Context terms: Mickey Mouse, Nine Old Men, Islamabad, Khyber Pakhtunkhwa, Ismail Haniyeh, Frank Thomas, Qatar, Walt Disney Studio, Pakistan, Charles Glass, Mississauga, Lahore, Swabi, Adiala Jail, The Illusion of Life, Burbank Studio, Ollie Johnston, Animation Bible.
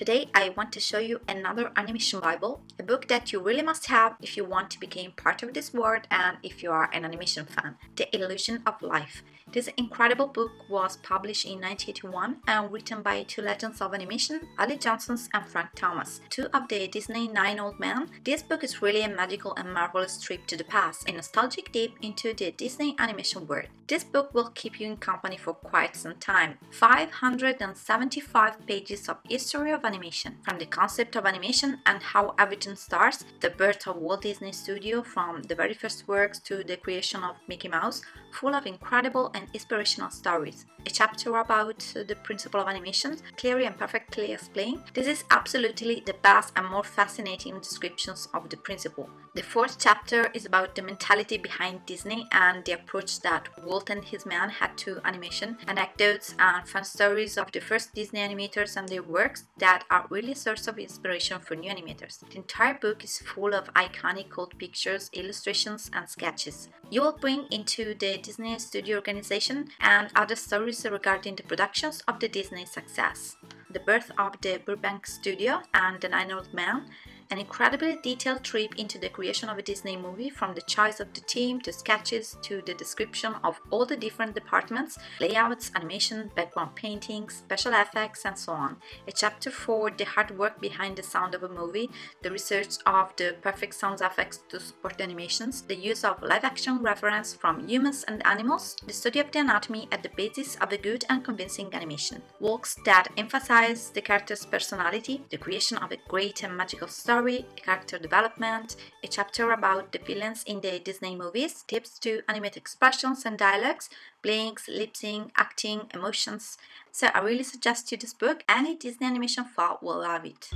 Today I want to show you another animation bible, a book that you really must have if you want to become part of this world and if you are an animation fan, The Illusion of Life. This incredible book was published in 1981 and written by two legends of animation, Ollie Johnston and Frank Thomas, two of the Disney 9 Old Men. This book is really a magical and marvelous trip to the past, a nostalgic dip into the Disney animation world. This book will keep you in company for quite some time. 575 pages of history of animation, from the concept of animation and how everything starts, the birth of Walt Disney Studio, from the very first works to the creation of Mickey Mouse, full of incredible and inspirational stories. A chapter about the principle of animation, clearly and perfectly explained. This is absolutely the best and more fascinating descriptions of the principle. The fourth chapter is about the mentality behind Disney and the approach that Walt and his men had to animation, anecdotes and fun stories of the first Disney animators and their works that are really a source of inspiration for new animators. The entire book is full of iconic cult pictures, illustrations and sketches. You will bring into the Disney Studio organization and other stories regarding the productions of the Disney success, the birth of the Burbank Studio and the Nine Old Men, an incredibly detailed trip into the creation of a Disney movie, from the choice of the theme to sketches to the description of all the different departments, layouts, animation, background paintings, special effects and so on. A chapter for the hard work behind the sound of a movie, the research of the perfect sound effects to support the animations, the use of live action reference from humans and animals, the study of the anatomy at the basis of a good and convincing animation, walks that emphasize the character's personality, the creation of a great and magical story, character development, a chapter about the villains in the Disney movies, tips to animate expressions and dialogues, blinks, lip-sync, acting, emotions. So I really suggest you this book. Any Disney animation fan will love it.